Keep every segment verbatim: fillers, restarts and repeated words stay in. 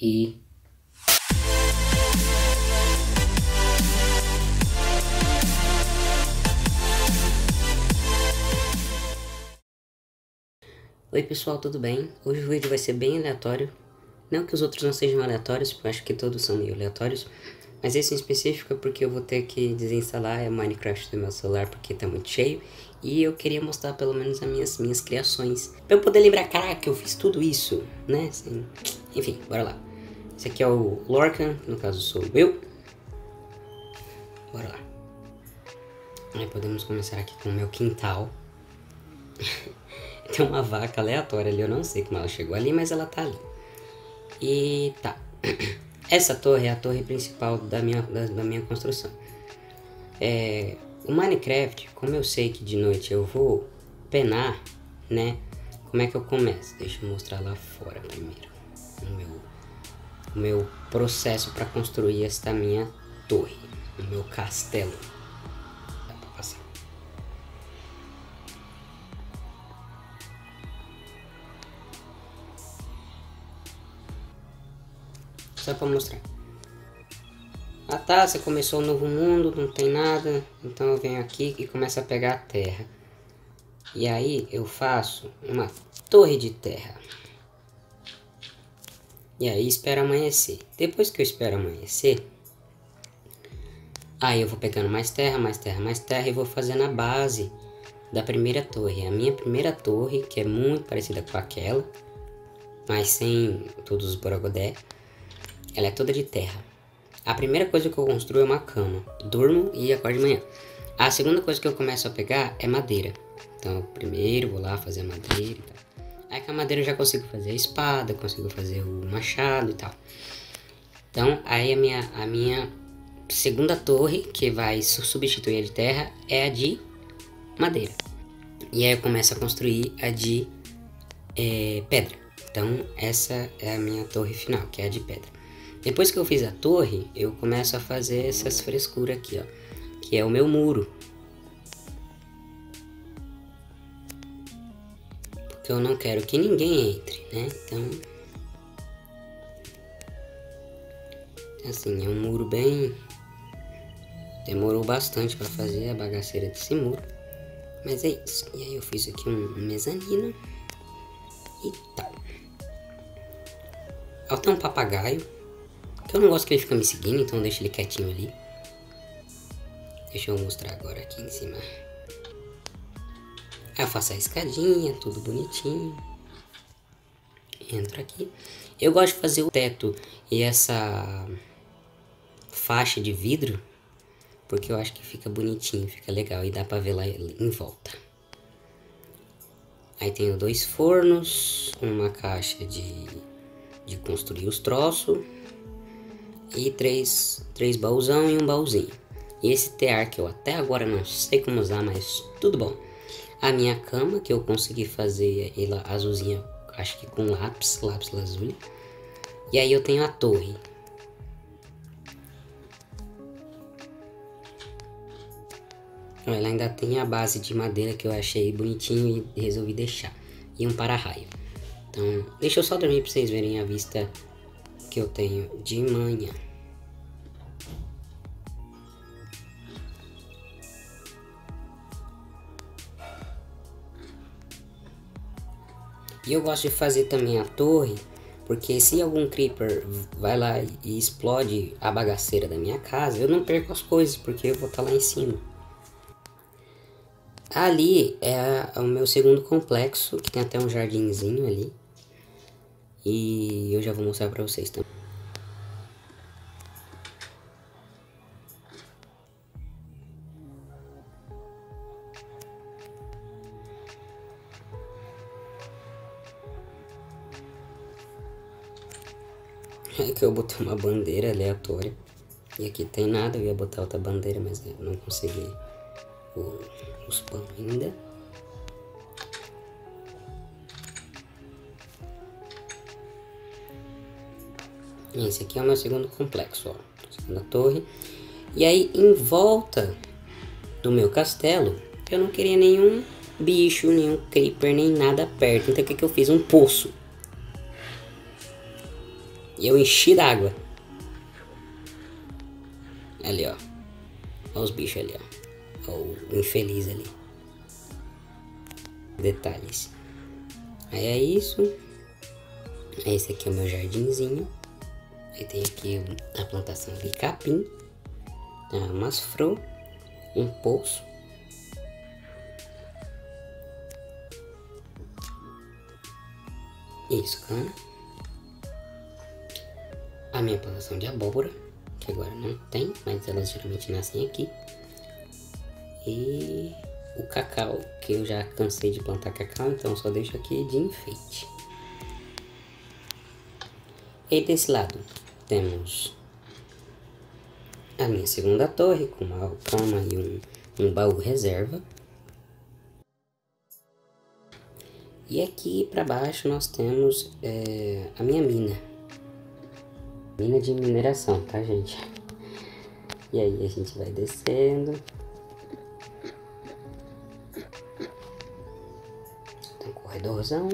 e... Oi pessoal, tudo bem? Hoje o vídeo vai ser bem aleatório. Não que os outros não sejam aleatórios, porque eu acho que todos são meio aleatórios, mas esse em específico é porque eu vou ter que desinstalar a Minecraft do meu celular porque tá muito cheio. E eu queria mostrar pelo menos as minhas, minhas criações, pra eu poder lembrar, caraca, eu fiz tudo isso, né? Assim, enfim, bora lá. Esse aqui é o Lorcan, no caso sou eu. Bora lá. Aí podemos começar aqui com o meu quintal. Tem uma vaca aleatória ali, eu não sei como ela chegou ali, mas ela tá ali. E tá. Essa torre é a torre principal da minha, da, da minha construção. É, o Minecraft, como eu sei que de noite eu vou penar, né? Como é que eu começo? Deixa eu mostrar lá fora primeiro. O meu, o meu processo para construir esta minha torre. O meu castelo. Dá pra passar. Só pra mostrar. Ah tá, você começou um novo mundo, não tem nada, então eu venho aqui e começo a pegar a terra. E aí eu faço uma torre de terra. E aí espero amanhecer. Depois que eu espero amanhecer, aí eu vou pegando mais terra, mais terra, mais terra e vou fazendo a base da primeira torre. A minha primeira torre, que é muito parecida com aquela, mas sem todos os borogodé. Ela é toda de terra. A primeira coisa que eu construo é uma cama. Durmo e acordo de manhã. A segunda coisa que eu começo a pegar é madeira. Então, primeiro vou lá fazer a madeira e tal. Aí com a madeira eu já consigo fazer a espada, consigo fazer o machado e tal. Então, aí a minha, a minha segunda torre, que vai substituir a de terra, é a de madeira. E aí eu começo a construir a de é, pedra. Então, essa é a minha torre final, que é a de pedra. Depois que eu fiz a torre, eu começo a fazer essas frescuras aqui, ó. Que é o meu muro. Porque eu não quero que ninguém entre, né? Então... assim, é um muro bem... demorou bastante pra fazer a bagaceira desse muro. Mas é isso. E aí eu fiz aqui um mezanino. E tal. Ó, tem um papagaio. Eu não gosto que ele fica me seguindo, então deixa ele quietinho ali. Deixa eu mostrar agora aqui em cima. Aí eu faço a escadinha, tudo bonitinho. Entro aqui. Eu gosto de fazer o teto e essa faixa de vidro, porque eu acho que fica bonitinho, fica legal e dá pra ver lá em volta. Aí tenho dois fornos, uma caixa de, de construir os troços. E três, três baúzão e um baúzinho. E esse tear que eu até agora não sei como usar, mas tudo bom. A minha cama, que eu consegui fazer ela azulzinha, acho que com lápis, lápis lazuli. E aí eu tenho a torre. Ela ainda tem a base de madeira que eu achei bonitinho e resolvi deixar. E um para-raio. Então, deixa eu só dormir pra vocês verem a vista... que eu tenho de manhã. E eu gosto de fazer também a torre, porque se algum creeper vai lá e explode a bagaceira da minha casa, eu não perco as coisas, porque eu vou estar lá em cima. Ali é o meu segundo complexo, que tem até um jardinzinho ali. E eu já vou mostrar pra vocês também. É que eu botei uma bandeira aleatória. E aqui tem nada, eu ia botar outra bandeira, mas eu não consegui o, os pães ainda. Esse aqui é o meu segundo complexo, ó, segunda torre. E aí, em volta do meu castelo, eu não queria nenhum bicho, nenhum creeper, nem nada perto. Então, o que que eu fiz? Um poço. E eu enchi d'água. Ali, ó. Olha os bichos ali, ó. Olha o infeliz ali. Detalhes. Aí é isso. Esse aqui é o meu jardinzinho. Aí tem aqui a plantação de capim. Tem umas flores. Um poço. Isso, cana. A minha plantação de abóbora, que agora não tem, mas elas geralmente nascem aqui. E o cacau, que eu já cansei de plantar cacau, então só deixo aqui de enfeite. E desse lado temos a minha segunda torre, com uma cama e um, um baú reserva. E aqui para baixo nós temos é, a minha mina. Mina de mineração, tá, gente? E aí a gente vai descendo. Tem um corredorzão.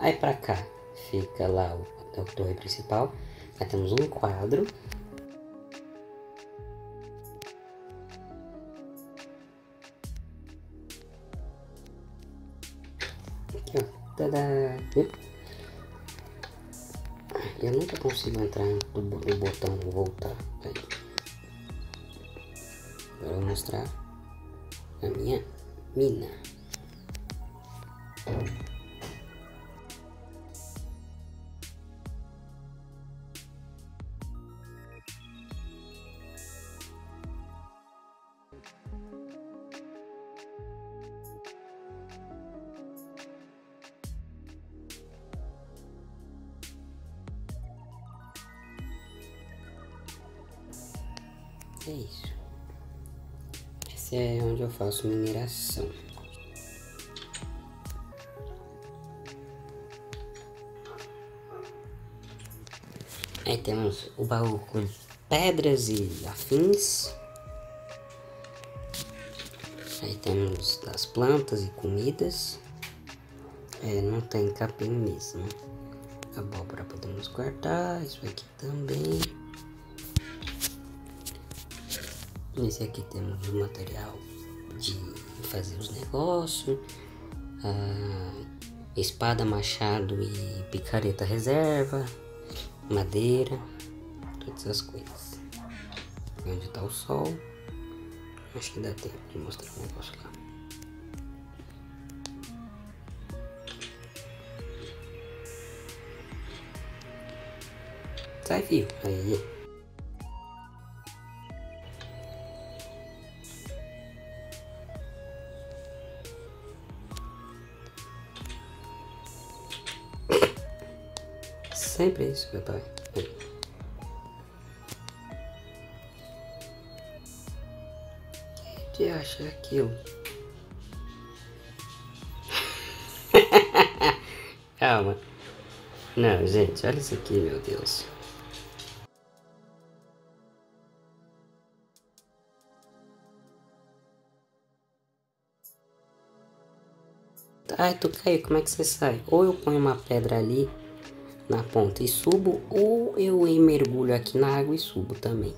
Aí pra cá fica lá o, a torre principal. Aí temos um quadro. Aqui, ó. Tadá! Eu nunca consigo entrar no botão voltar. Aí. Agora eu vou mostrar a minha mina. É isso. Esse é onde eu faço mineração. Aí temos o baú com pedras e afins. Aí temos as plantas e comidas. É, não tem capim mesmo. Abóbora podemos guardar. Isso aqui também. Nesse aqui temos o material de fazer os negócios, espada, machado e picareta reserva, madeira, todas essas coisas. Onde está o sol? Acho que dá tempo de mostrar o negócio lá. Sai, fio! Aí! Sempre é isso, meu pai. O que acha aquilo? Calma. Não, gente, olha isso aqui, meu Deus. Ai, tu caiu, como é que você sai? Ou eu ponho uma pedra ali na ponta e subo, ou eu mergulho aqui na água e subo também.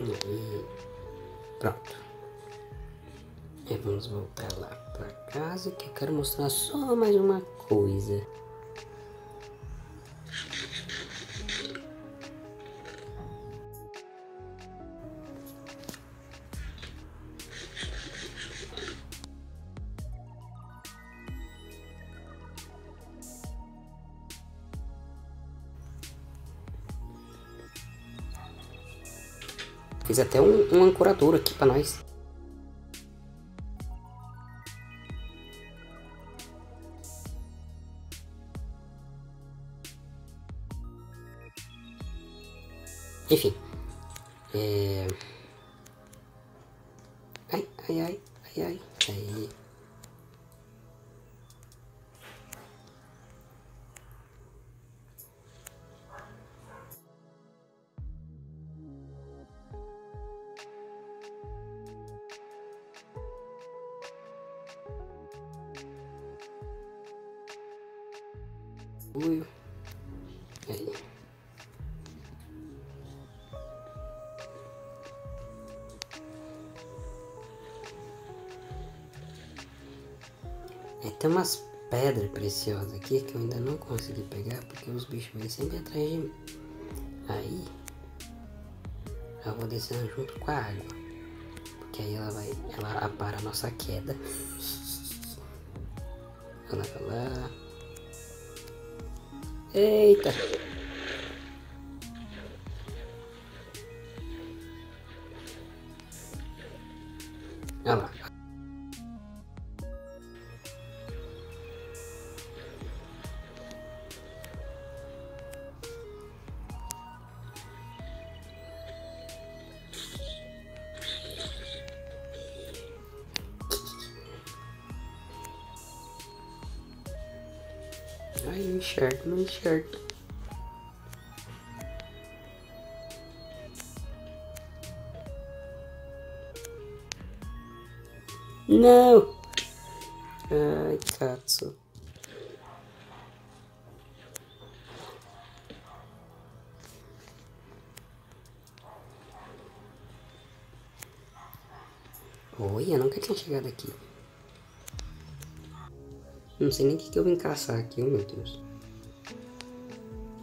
E pronto. Aí vamos voltar lá pra casa, que eu quero mostrar só mais uma coisa. Fiz até um, um ancorador aqui pra nós. Enfim. É... Ai, ai, ai, ai, ai. Aí. bagulho. Aí. É, tem umas pedras preciosas aqui que eu ainda não consegui pegar porque os bichos vêm sempre atrás de mim. Aí eu vou descendo junto com a água, porque aí ela vai, ela apara a nossa queda. Olha lá. Eita! Olha lá. Ai, não enxergo, não enxergo. Não! Ai, cazzo. Oi, eu nunca tinha chegado aqui. Não sei nem o que, que eu vim caçar aqui, oh meu Deus.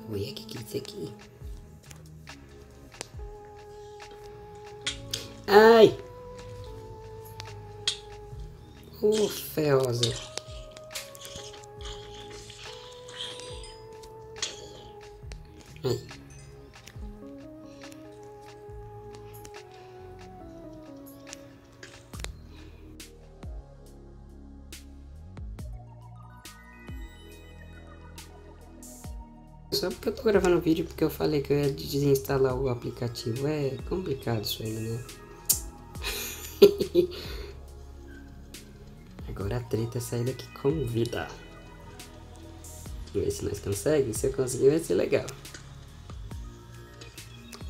Ué, o que que é isso aqui? Ai! Ô, feosa. Ai. Só porque eu tô gravando o vídeo, porque eu falei que eu ia desinstalar o aplicativo. É complicado isso aí, né? Agora a treta é sair daqui com vida. Vamos ver se nós conseguimos. Se eu conseguir, vai ser legal.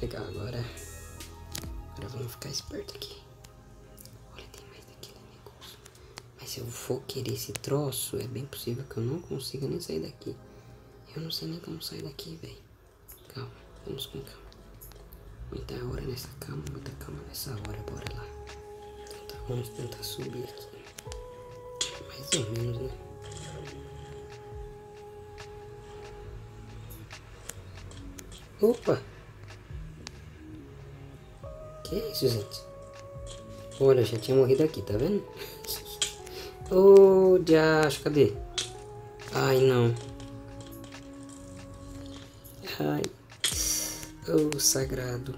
Legal, agora... Agora vamos ficar esperto aqui. Olha, tem mais daquele negócio. Mas se eu for querer esse troço, é bem possível que eu não consiga nem sair daqui. Eu não sei nem como sair daqui, velho. Calma, vamos com calma. Muita hora nessa calma, muita calma nessa hora, bora lá. Tentar, vamos tentar subir aqui. Mais ou menos, né? Opa! Que isso, gente? Olha, eu já tinha morrido aqui, tá vendo? Ô, diacho, cadê? Ai, não. Ai, oh, sagrado.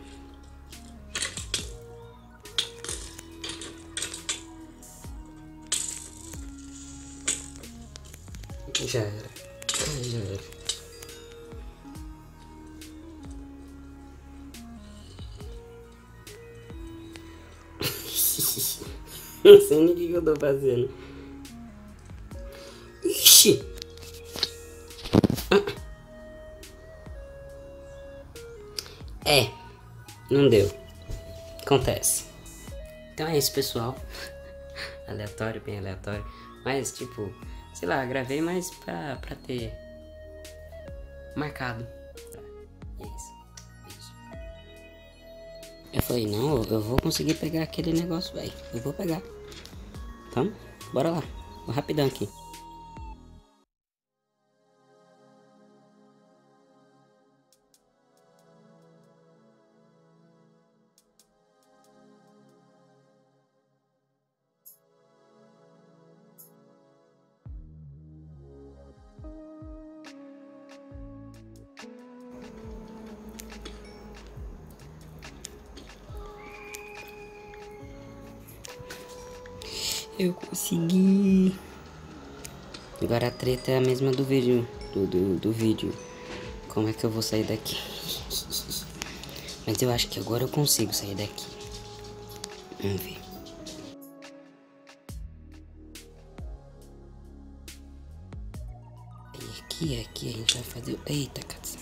Já era, já era. Não sei nem o que eu tô fazendo. Ixi. É, não deu. Acontece. Então é isso, pessoal. Aleatório, bem aleatório. Mas, tipo, sei lá, gravei mais pra, pra ter marcado. E é isso. Beijo. Eu falei, não, eu vou conseguir pegar aquele negócio, velho. Eu vou pegar. Então, bora lá. Vou rapidão aqui. Eu consegui. Agora a treta é a mesma do vídeo do, do, do vídeo. Como é que eu vou sair daqui? Mas eu acho que agora eu consigo sair daqui. Vamos ver. E aqui, aqui a gente vai fazer... Eita, cacete.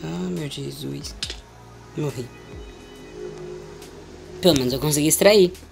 Ah, meu Jesus, morri. Pelo menos eu consegui extrair.